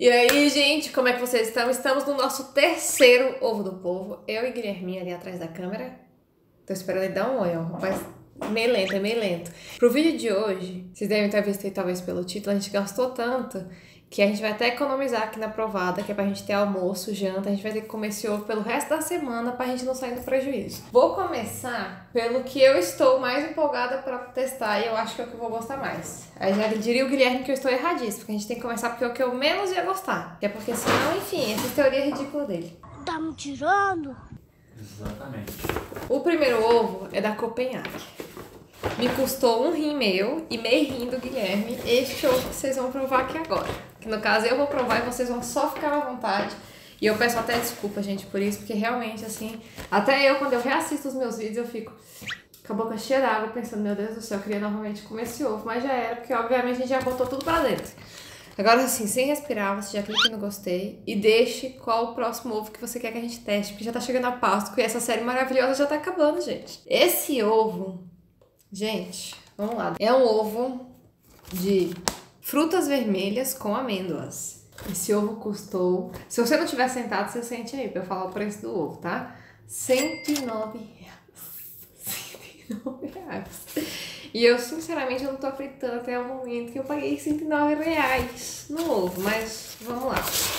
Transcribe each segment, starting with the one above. E aí, gente, como é que vocês estão? Estamos no nosso terceiro Ovo do Povo. Eu e Guilherminha ali atrás da câmera. Tô esperando ele dar um oi, ó. Rapaz, meio lento. Pro vídeo de hoje, vocês devem ter visto aí, talvez pelo título, a gente gastou tanto que a gente vai até economizar aqui na provada, que é pra gente ter almoço, janta. A gente vai ter que comer esse ovo pelo resto da semana pra gente não sair do prejuízo. Vou começar pelo que eu estou mais empolgada pra testar e eu acho que é o que eu vou gostar mais. Aí já diria o Guilherme que eu estou erradíssima, porque a gente tem que começar porque é o que eu menos ia gostar. Que é porque senão, enfim, essa teoria é ridícula dele. Tá me tirando? Exatamente. O primeiro ovo é da Copenhague. Me custou um rim meu e meio rim do Guilherme. Este ovo que vocês vão provar aqui agora. Que no caso eu vou provar e vocês vão só ficar à vontade. E eu peço até desculpa, gente, por isso. Porque realmente, assim, até eu, quando eu reassisto os meus vídeos, eu fico com a boca cheia d'água pensando, meu Deus do céu, eu queria novamente comer esse ovo. Mas já era, porque obviamente a gente já botou tudo pra dentro. Agora, assim, sem respirar, você já clica no gostei e deixe qual o próximo ovo que você quer que a gente teste, porque já tá chegando a Páscoa e essa série maravilhosa já tá acabando, gente. Esse ovo, gente, vamos lá. É um ovo de frutas vermelhas com amêndoas. Esse ovo custou... Se você não tiver sentado, você sente aí pra eu falar o preço do ovo, tá? R$109. E eu, sinceramente, eu não tô acreditando até o momento que eu paguei R$109 no ovo, mas vamos lá.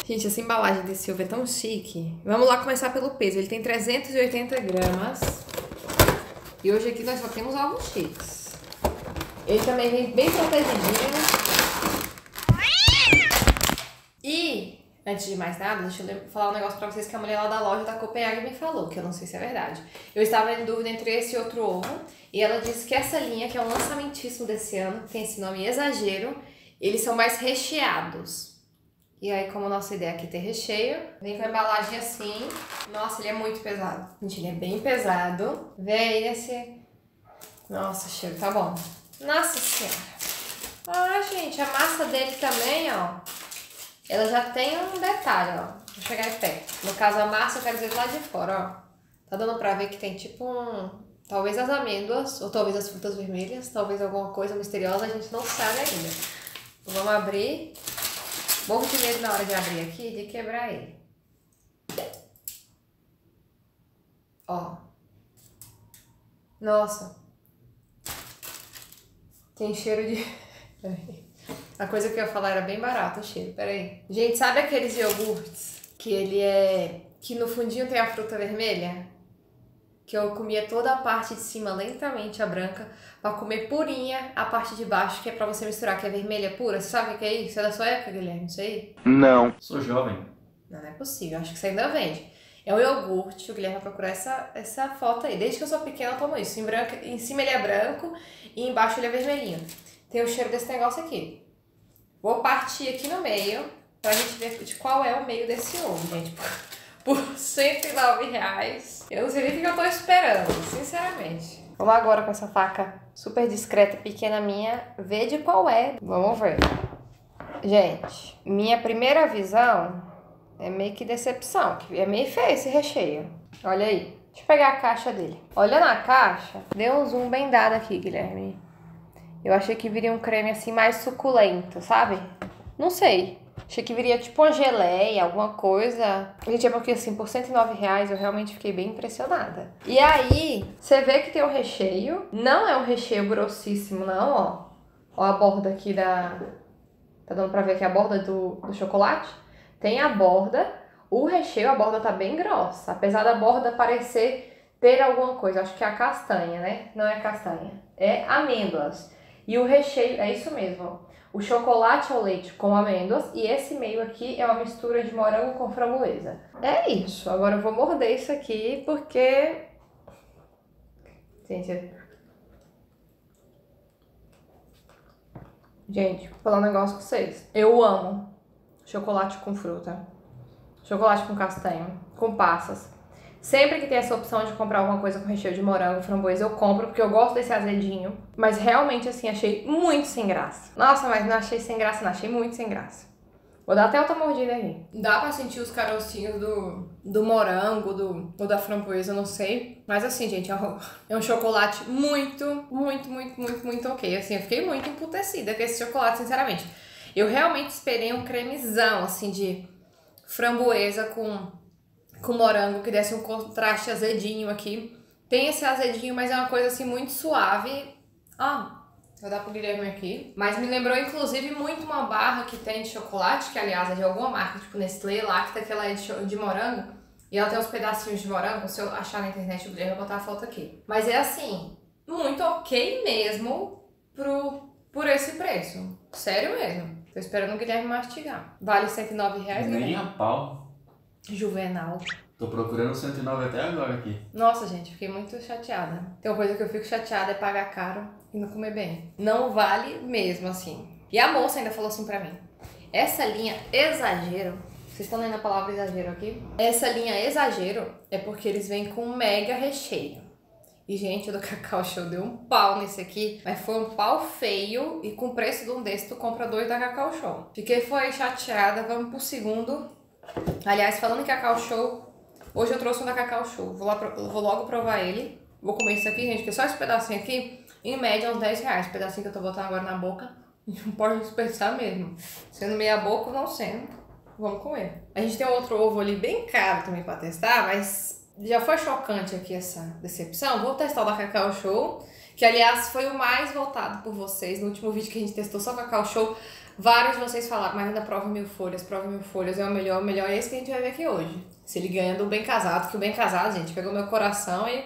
Gente, essa embalagem desse ovo é tão chique. Vamos lá começar pelo peso. Ele tem 380 gramas. E hoje aqui nós só temos ovos chiques. Ele também vem bem protegidinho. E... antes de mais nada, deixa eu falar um negócio pra vocês que a mulher lá da loja da Copenhague me falou, que eu não sei se é verdade. Eu estava em dúvida entre esse e outro ovo, e ela disse que essa linha, que é um lançamentíssimo desse ano, que tem esse nome Exagero, eles são mais recheados. E aí, como a nossa ideia aqui é ter recheio, vem com a embalagem assim. Nossa, ele é muito pesado. Gente, ele é bem pesado. Vê aí esse... nossa, o cheiro tá bom. Nossa Senhora. Ah, gente, a massa dele também, ó. Ela já tem um detalhe, ó. Vou chegar em pé. No caso, a massa eu quero dizer lá de fora, ó. Tá dando pra ver que tem tipo um... talvez as amêndoas, ou talvez as frutas vermelhas, talvez alguma coisa misteriosa, a gente não sabe ainda. Vamos abrir. Morro de medo na hora de abrir aqui, de quebrar ele. Ó. Nossa. Tem cheiro de... a coisa que eu ia falar era bem barata o cheiro, peraí. Gente, sabe aqueles iogurtes que ele é... que no fundinho tem a fruta vermelha? Que eu comia toda a parte de cima lentamente, a branca, pra comer purinha a parte de baixo, que é pra você misturar, que é vermelha pura. Você sabe o que é isso? Isso é da sua época, Guilherme, isso aí? Não. Sou jovem. Não, não é possível, acho que você ainda vende. É um iogurte, o Guilherme vai procurar essa foto aí. Desde que eu sou pequena eu tomo isso. Em cima ele é branco e embaixo ele é vermelhinho. Tem o cheiro desse negócio aqui. Vou partir aqui no meio, pra gente ver de qual é o meio desse ovo, gente. Por R$109. Eu não sei nem o que eu tô esperando, sinceramente. Vamos agora com essa faca super discreta, pequena minha, ver de qual é. Vamos ver. Gente, minha primeira visão é meio que decepção. É meio feio esse recheio. Olha aí. Deixa eu pegar a caixa dele. Olha na caixa. Deu um zoom bem dado aqui, Guilherme. Eu achei que viria um creme assim mais suculento, sabe? Não sei. Achei que viria tipo uma geleia, alguma coisa. Gente, é porque assim, por R$109 eu realmente fiquei bem impressionada. E aí, você vê que tem um recheio. Não é um recheio grossíssimo, não, ó. Ó a borda aqui da... tá dando pra ver aqui a borda do chocolate? Tem a borda. O recheio, a borda tá bem grossa. Apesar da borda parecer ter alguma coisa. Acho que é a castanha, né? Não é castanha. É amêndoas. E o recheio, é isso mesmo, o chocolate ao leite com amêndoas e esse meio aqui é uma mistura de morango com framboesa. É isso, agora eu vou morder isso aqui porque... Gente, vou falar um negócio com vocês. Eu amo chocolate com fruta, chocolate com castanho, com passas. Sempre que tem essa opção de comprar alguma coisa com recheio de morango, framboesa, eu compro, porque eu gosto desse azedinho. Mas realmente, assim, achei muito sem graça. Nossa, mas não achei sem graça, não. Achei muito sem graça. Vou dar até outra mordida aqui. Dá pra sentir os carocinhos do morango, ou da framboesa, eu não sei. Mas assim, gente, é um chocolate muito, muito, muito, muito, muito ok. Assim, eu fiquei muito emputecida com esse chocolate, sinceramente. Eu realmente esperei um cremezão, assim, de framboesa com morango, que desse um contraste azedinho aqui. Tem esse azedinho, mas é uma coisa, assim, muito suave. Ah, vou dar pro Guilherme aqui. Mas me lembrou, inclusive, muito uma barra que tem de chocolate, que, aliás, é de alguma marca, tipo Nestlé, Lacta, que ela é de morango. E ela tem uns pedacinhos de morango. Se eu achar na internet, o Guilherme vai botar a foto aqui. Mas é, assim, muito ok mesmo por esse preço. Sério mesmo. Tô esperando o Guilherme mastigar. Vale R$109, Guilherme? Nem a pau. Juvenal. Tô procurando 109 até agora aqui. Nossa, gente, fiquei muito chateada. Tem uma coisa que eu fico chateada, é pagar caro e não comer bem. Não vale mesmo, assim. E a moça ainda falou assim pra mim: essa linha exagero, vocês estão lendo a palavra exagero aqui? Essa linha exagero é porque eles vêm com um mega recheio. E, gente, o do Cacau Show deu um pau nesse aqui, mas foi um pau feio, e com o preço de um desse, tu compra dois da Cacau Show. Fiquei, foi chateada, vamos pro segundo. Aliás, falando em Cacau Show, hoje eu trouxe um da Cacau Show, vou logo provar ele. Vou comer isso aqui, gente, porque só esse pedacinho aqui, em média, é uns R$10. O pedacinho que eu tô botando agora na boca, não pode desperdiçar mesmo. Sendo meia boca ou não sendo, vamos comer. A gente tem outro ovo ali bem caro também pra testar, mas já foi chocante aqui essa decepção. Vou testar o da Cacau Show, que, aliás, foi o mais votado por vocês. No último vídeo que a gente testou só Cacau Show, vários de vocês falaram: mas ainda prova mil folhas, é o melhor é esse que a gente vai ver aqui hoje. Se ele ganha do Bem Casado, que o Bem Casado, gente, pegou meu coração, e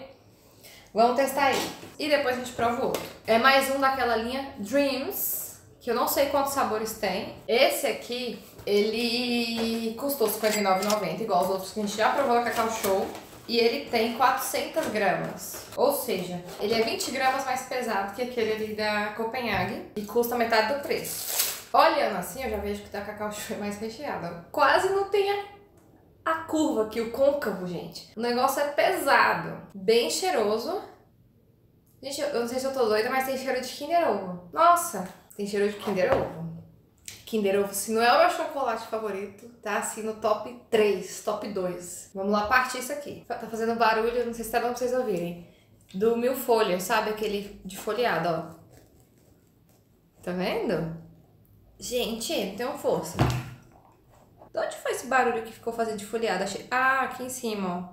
vamos testar ele. E depois a gente prova o outro. É mais um daquela linha Dreams, que eu não sei quantos sabores tem. Esse aqui, ele custou R$59,90, igual os outros que a gente já provou na Cacau Show. E ele tem 400 gramas, ou seja, ele é 20 gramas mais pesado que aquele ali da Copenhague, e custa metade do preço. Olhando assim, eu já vejo que o da Cacau Show é mais recheada. Quase não tem a curva aqui, o côncavo, gente. O negócio é pesado, bem cheiroso. Gente, eu não sei se eu tô doida, mas tem cheiro de Kinder Ovo. Nossa, tem cheiro de Kinder Ovo. Kinder Ovo, se não é o meu chocolate favorito, tá assim no top 3, top 2. Vamos lá partir isso aqui. Tá fazendo barulho, não sei se tá bom pra vocês ouvirem. Do mil folhas, sabe? Aquele de folheado, ó. Tá vendo? Gente, não tenho força. De onde foi esse barulho que ficou fazendo de folheada? Ah, aqui em cima, ó.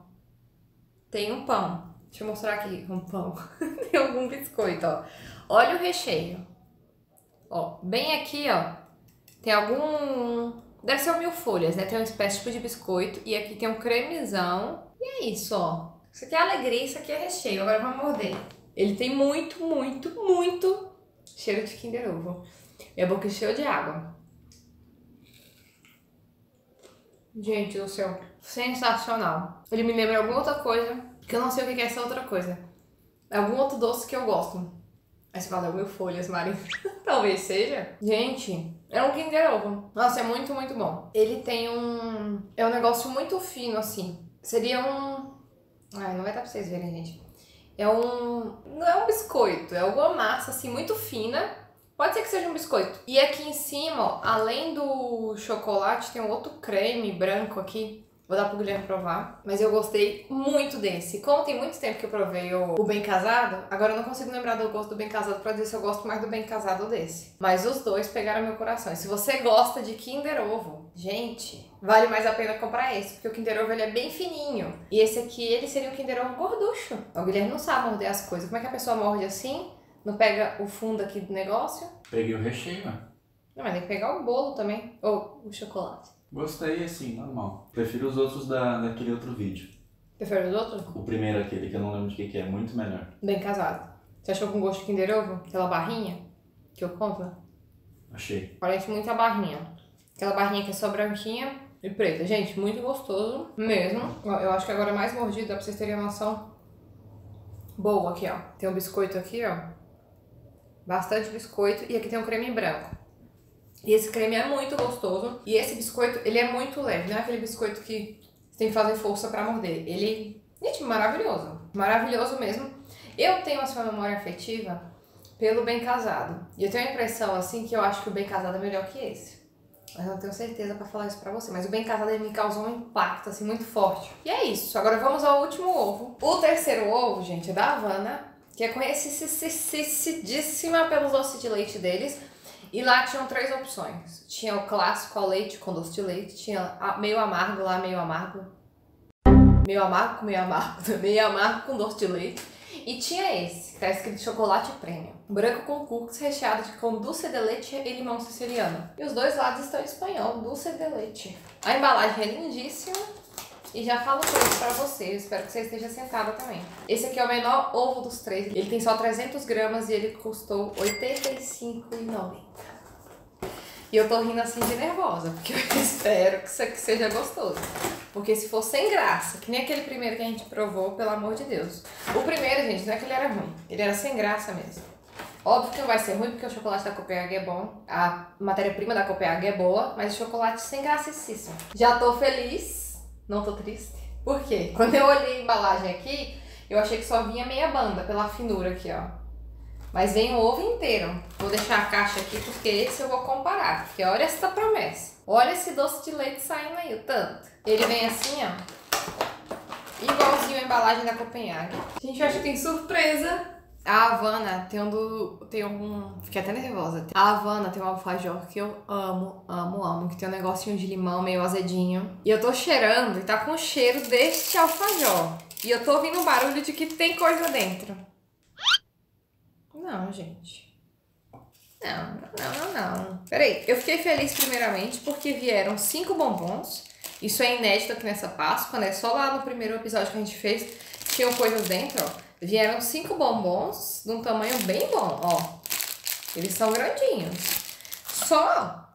Tem um pão. Deixa eu mostrar aqui. Um pão. Tem algum biscoito, ó. Olha o recheio. Ó, bem aqui, ó. Tem algum... Deve ser o mil folhas, né? Tem uma espécie tipo de biscoito. E aqui tem um cremezão. E é isso, ó. Isso aqui é alegria, isso aqui é recheio. Agora vamos morder. Ele tem muito, muito, muito cheiro de Kinder Ovo. Minha boca encheu de água. Gente do céu, sensacional. Ele me lembra alguma outra coisa, que eu não sei o que é essa outra coisa. Algum outro doce que eu gosto. Aí você fala: mil folhas, Mari. Talvez seja. Gente, é um Kinder Ovo. Nossa, é muito, muito bom. Ele tem um... É um negócio muito fino, assim. Seria um... Ai, não vai dar pra vocês verem, gente. É um... Não é um biscoito, é alguma massa, assim, muito fina. Pode ser que seja um biscoito. E aqui em cima, ó, além do chocolate, tem um outro creme branco aqui. Vou dar pro Guilherme provar. Mas eu gostei muito desse. Como tem muito tempo que eu provei o Bem Casado, agora eu não consigo lembrar do gosto do Bem Casado pra dizer se eu gosto mais do Bem Casado ou desse. Mas os dois pegaram meu coração. E se você gosta de Kinder Ovo, gente, vale mais a pena comprar esse. Porque o Kinder Ovo, ele é bem fininho. E esse aqui, ele seria um Kinder Ovo gorducho. O Guilherme não sabe morder as coisas. Como é que a pessoa morde assim? Não pega o fundo aqui do negócio? Peguei o recheio, né? Não, mas tem que pegar o bolo também. Ou o chocolate. Gostei, assim, normal. Prefiro os outros daquele outro vídeo. Prefiro os outros? O primeiro, aquele que eu não lembro de que é. Muito melhor. Bem Casado. Você achou com gosto de Kinder Ovo? Aquela barrinha que eu compro? Achei. Parece muito a barrinha. Aquela barrinha que é só branquinha e preta. Gente, muito gostoso mesmo. Eu acho que agora é mais mordido, dá pra vocês terem uma noção boa aqui, ó. Tem um biscoito aqui, ó. Bastante biscoito, e aqui tem um creme branco. E esse creme é muito gostoso. E esse biscoito, ele é muito leve. Não é aquele biscoito que você tem que fazer força pra morder. Ele, gente, maravilhoso. Maravilhoso mesmo. Eu tenho a sua memória afetiva pelo Bem Casado. E eu tenho a impressão, assim, que eu acho que o Bem Casado é melhor que esse. Mas eu não tenho certeza pra falar isso pra você. Mas o Bem Casado, ele me causou um impacto, assim, muito forte. E é isso. Agora vamos ao último ovo. O terceiro ovo, gente, é da Havana, que é conhecidíssima pelos doces de leite deles. E lá tinham três opções. Tinha o clássico ao leite, com doce de leite. Tinha meio amargo lá, meio amargo. Meio amargo também. Meio amargo com doce de leite. E tinha esse, que tá escrito chocolate premium. Branco com cookies recheado com dulce de leite e limão siciliano. E os dois lados estão em espanhol, dulce de leite. A embalagem é lindíssima. E já falo isso pra vocês, espero que você esteja sentada também. Esse aqui é o menor ovo dos três. Ele tem só 300 gramas e ele custou R$85,90. E eu tô rindo assim de nervosa, porque eu espero que isso aqui seja gostoso. Porque se for sem graça, que nem aquele primeiro que a gente provou, pelo amor de Deus. O primeiro, gente, não é que ele era ruim, ele era sem graça mesmo. Óbvio que não vai ser ruim, porque o chocolate da Copenhague é bom, a matéria-prima da Copenhague é boa, mas o chocolate sem gracicíssimo. Já tô feliz. Não tô triste. Por quê? Quando eu olhei a embalagem aqui, eu achei que só vinha meia banda pela finura aqui, ó. Mas vem o ovo inteiro. Vou deixar a caixa aqui porque esse eu vou comparar. Porque olha essa promessa. Olha esse doce de leite saindo aí, o tanto. Ele vem assim, ó. Igualzinho a embalagem da Copenhague. Gente, eu acho que tem surpresa. A Havana tem um do... Fiquei até nervosa. A Havana tem um alfajor que eu amo, amo, amo. Que tem um negocinho de limão meio azedinho. E eu tô cheirando e tá com o cheiro deste alfajor. E eu tô ouvindo um barulho de que tem coisa dentro. Não, gente. Não. Peraí, eu fiquei feliz primeiramente porque vieram 5 bombons. Isso é inédito aqui nessa Páscoa, né? Só lá no primeiro episódio que a gente fez tinham coisas dentro, ó. Vieram 5 bombons de um tamanho bem bom, ó. Eles são grandinhos. Só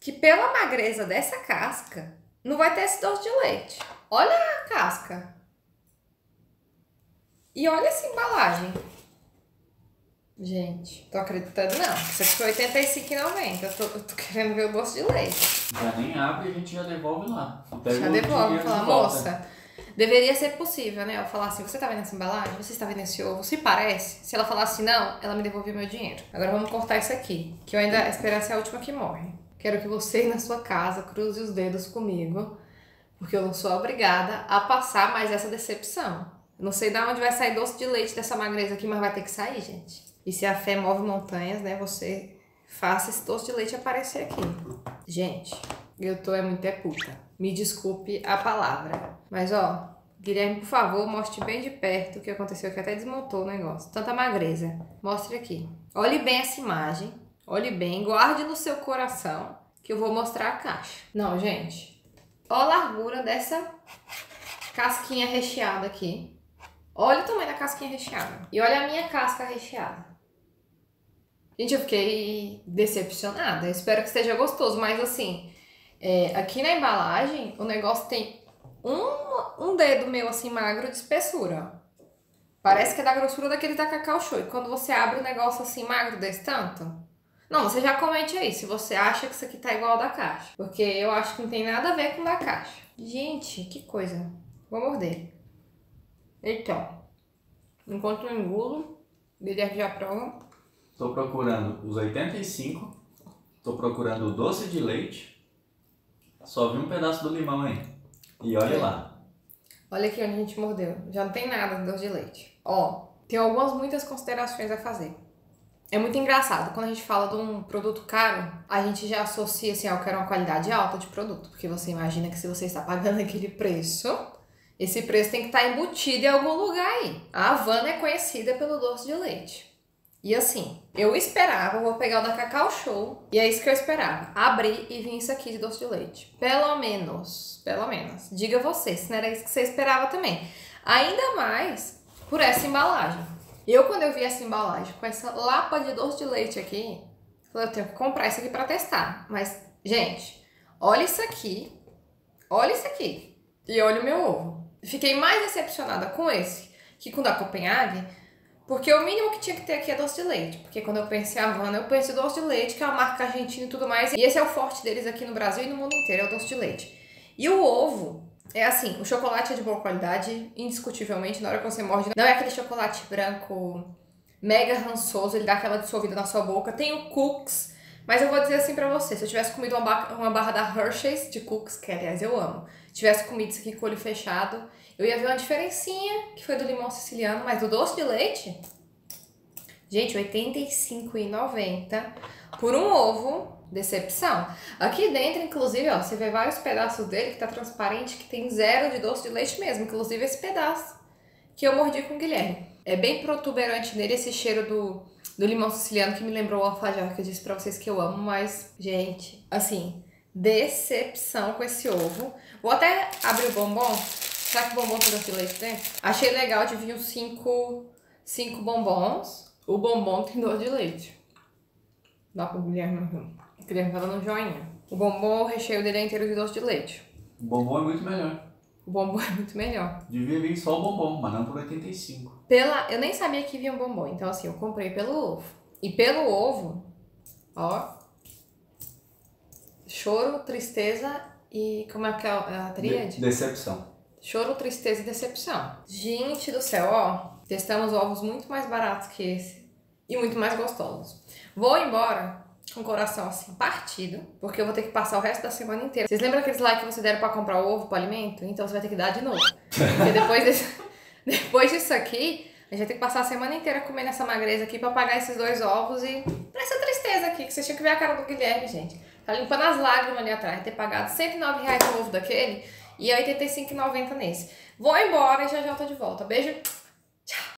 que pela magreza dessa casca, não vai ter esse doce de leite. Olha a casca. E olha essa embalagem. Gente, tô acreditando não. Isso aqui foi R$85,90. Eu tô querendo ver o doce de leite. Já nem abre e a gente já devolve lá. Já devolve, fala, moça... Deveria ser possível, né? Eu falar assim, você tá vendo essa embalagem? Você está vendo esse ovo? Se parece. Se ela falasse não, ela me devolveu meu dinheiro. Agora vamos cortar isso aqui, que eu ainda esperança é a última que morre. Quero que você, na sua casa, cruze os dedos comigo, porque eu não sou obrigada a passar mais essa decepção. Não sei de onde vai sair doce de leite dessa magreza aqui, mas vai ter que sair, gente. E se a fé move montanhas, né? Você faça esse doce de leite aparecer aqui. Gente, eu tô muito puta. Me desculpe a palavra. Mas, ó, Guilherme, por favor, mostre bem de perto o que aconteceu, que até desmontou o negócio. Tanta magreza. Mostre aqui. Olhe bem essa imagem. Olhe bem. Guarde no seu coração que eu vou mostrar a caixa. Não, gente. Ó a largura dessa casquinha recheada aqui. Olha o tamanho da casquinha recheada. E olha a minha casca recheada. Gente, eu fiquei decepcionada. Eu espero que esteja gostoso, mas assim... aqui na embalagem, o negócio tem um dedo meu, assim, magro de espessura. Parece que é da grossura daquele da Cacau Show. E quando você abre o negócio, assim, magro desse tanto... Não, você já comente aí se você acha que isso aqui tá igual ao da caixa. Porque eu acho que não tem nada a ver com o da caixa. Gente, que coisa. Vou morder. Então, enquanto eu engulo, Guilherme já prova. Tô procurando os 85. Tô procurando o doce de leite. Só vi um pedaço do limão aí. E olha lá. Olha aqui onde a gente mordeu. Já não tem nada de doce de leite. Ó, tem muitas considerações a fazer. É muito engraçado. Quando a gente fala de um produto caro, a gente já associa assim, eu quero uma qualidade alta de produto. Porque você imagina que se você está pagando aquele preço, esse preço tem que estar embutido em algum lugar aí. A Havana é conhecida pelo doce de leite. E assim, eu esperava, vou pegar o da Cacau Show, e é isso que eu esperava. Abri e vim isso aqui de doce de leite. Pelo menos. Diga você, se não era isso que você esperava também. Ainda mais por essa embalagem. Eu, quando eu vi essa embalagem com essa lapa de doce de leite aqui, falei, eu tenho que comprar isso aqui pra testar. Mas, gente, olha isso aqui. Olha isso aqui. E olha o meu ovo. Fiquei mais decepcionada com esse que com o da Copenhague, porque o mínimo que tinha que ter aqui é doce de leite. Porque quando eu pensei em Havana, eu pensei em doce de leite, que é uma marca argentina e tudo mais. E esse é o forte deles aqui no Brasil e no mundo inteiro, é o doce de leite. E o ovo é assim, o chocolate é de boa qualidade, indiscutivelmente, na hora que você morde. Não é aquele chocolate branco mega rançoso, ele dá aquela dissolvida na sua boca. Tem o cookies, mas eu vou dizer assim pra você, se eu tivesse comido uma barra da Hershey's de cookies, que aliás eu amo, tivesse comido isso aqui com o olho fechado... Eu ia ver uma diferencinha, que foi do limão siciliano, mas do doce de leite, Gente, R$ 85,90 por um ovo. Decepção. Aqui dentro, inclusive, ó, você vê vários pedaços dele que tá transparente, que tem zero de doce de leite mesmo. Inclusive esse pedaço que eu mordi com o Guilherme. É bem protuberante nele esse cheiro do limão siciliano, que me lembrou o alfajor que eu disse pra vocês que eu amo. Mas, gente, assim, decepção com esse ovo. Vou até abrir o bombom. Será que o bombom tem doce de leite dentro? Achei legal, de vir uns 5 bombons. O bombom tem doce de leite. Dá pro Guilherme. O Guilherme tá dando um joinha. O bombom, o recheio dele é inteiro de doce de leite. O bombom é muito melhor. O bombom é muito melhor. Devia vir só o bombom, mas não por 85. Eu nem sabia que vinha um bombom, então assim, eu comprei pelo ovo. E pelo ovo, ó. Choro, tristeza e... Como é que é a tríade? Decepção. Choro, tristeza e decepção. Gente do céu, ó. Testamos ovos muito mais baratos que esse. E muito mais gostosos. Vou embora com o coração assim partido. Porque eu vou ter que passar o resto da semana inteira. Vocês lembram aqueles likes que vocês deram pra comprar ovo pro alimento? Então você vai ter que dar de novo. Porque depois disso aqui, a gente vai ter que passar a semana inteira comendo essa magreza aqui pra pagar esses dois ovos e... Pra essa tristeza aqui, que vocês tinham que ver a cara do Guilherme, gente. Tá limpando as lágrimas ali atrás. Ter pagado R$109 no ovo daquele... E R$85,90 nesse. Vou embora e já já eu tô de volta. Beijo. Tchau.